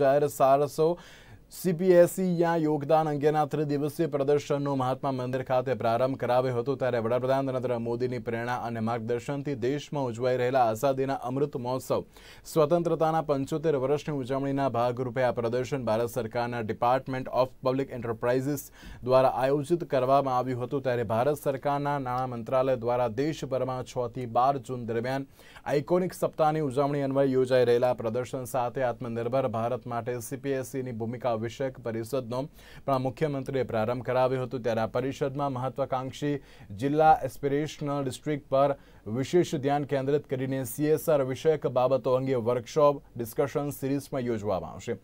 400 सीपीएसईया योगदान अंगेना त्रिदिवसीय प्रदर्शनનો મહાત્મા મંદિર ખાતે પ્રારંભ કરાવ્યો હતો ત્યારે વડાપ્રધાન નરેન્દ્ર મોદીની પ્રેરણા અને માર્ગદર્શનથી દેશમાં ઉજવાઈ રહેલા આઝાદીના અમૃત મહોત્સવ સ્વતંત્રતાના 75 વર્ષની ઉજવણીના ભાગરૂપે આ પ્રદર્શન ભારત સરકારના ડિપાર્ટમેન્ટ ઓફ પબ્લિક એન્ટરપ્રાઇઝિસ દ્વારા આયોજિત કરવામાં આવ્યું હતું ત્યારે ભારત સરકારના નાણાં મંત્રાલય દ્વારા દેશભરમાં 6 થી 12 જૂન દરમિયાન આઇકોનિક સપ્તાહની ઉજવણી અન્વયે યોજાઈ રહેલા પ્રદર્શન સાથે આત્મનિર્ભર ભારત માટે સીપીએસઈની ભૂમિકા विषयक परिषदનો मुख्यमंत्री प्रारंभ कराव्यो हतो त्यारे आ परिषदमां महत्वाकांक्षी जिला एस्पिरेशनल डिस्ट्रिक्ट पर विशेष ध्यान केंद्रित करीने सीएसआर विषयक बाबतो अंगे वर्कशॉप डिस्कशन सीरीज में योजवामां आवशे।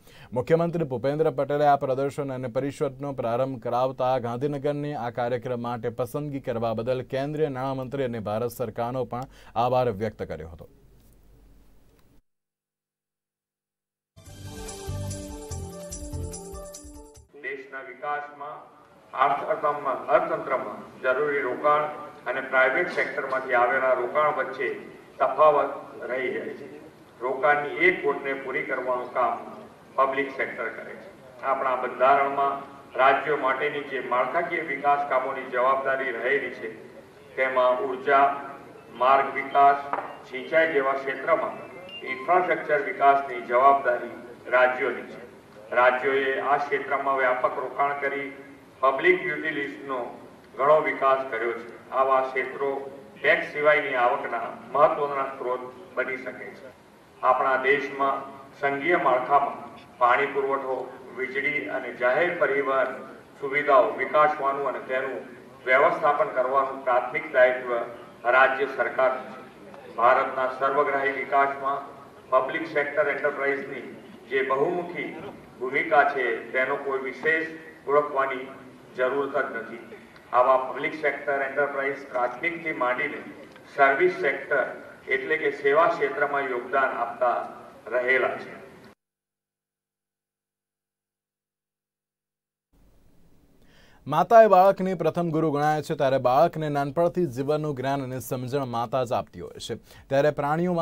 मुख्यमंत्री भूपेन्द्र पटेले आ प्रदर्शन अने परिषदनो प्रारंभ करावता गांधीनगरने आ कार्यक्रम माटे पसंदगी करवा बदल केंद्रीय नाणामंत्री अने भारत सरकारनो पण आभार व्यक्त कर्यो हतो। विकास में अर्थतंत्र में जरूरी रोकाण प्राइवेट सेक्टर में आवेला रोकाण वच्चे तफावत रही जाए छे। रोकाणनी एक खोटने पूरी करवानुं काम पब्लिक सेक्टर करे छे। आपणा बंधारण में राज्यों माटेनी जे माळखाकीय विकास कामोनी जवाबदारी रहेली छे तेमां ऊर्जा मार्ग विकास सिंचाई जेवा क्षेत्र में इंफ्रास्ट्रक्चर विकासनी जवाबदारी राज्योनी छे। राज्यों आ क्षेत्र में व्यापक रोकाण करी पब्लिक यूटिलिटीजनो घणो विकास कर्यो छे। आवा क्षेत्रों टैक्स सिवायनी आवकना महत्वना स्रोत बनी सके छे। आपणा देश में संघीय माळखामां पाणी पुरवठो वीजळी अने जाहेर परिवहन सुविधाओं विकासवानुं अने तेनुं व्यवस्थापन करवानुं प्राथमिक दायित्व राज्य सरकार छे। भारतना सर्वग्राही विकास में पब्लिक सेक्टर एंटरप्राइजनी जे बहुमुखी भूमिका है तेनो कोई विशेष ओळखवानी जरूरत नहीं। आवा पब्लिक सेक्टर एंटरप्राइज प्राथमिक थी मांडीने सर्विस सेक्टर एटले के सेवा क्षेत्र में योगदान आपता रहेला छे। माता ए बाळकने प्रथम गुरु गणाय छे त्यारे बाळकने नानपणथी जीवननुं ज्ञान अने समजण माता ज आपती होय छे। त्यारे प्राणीओ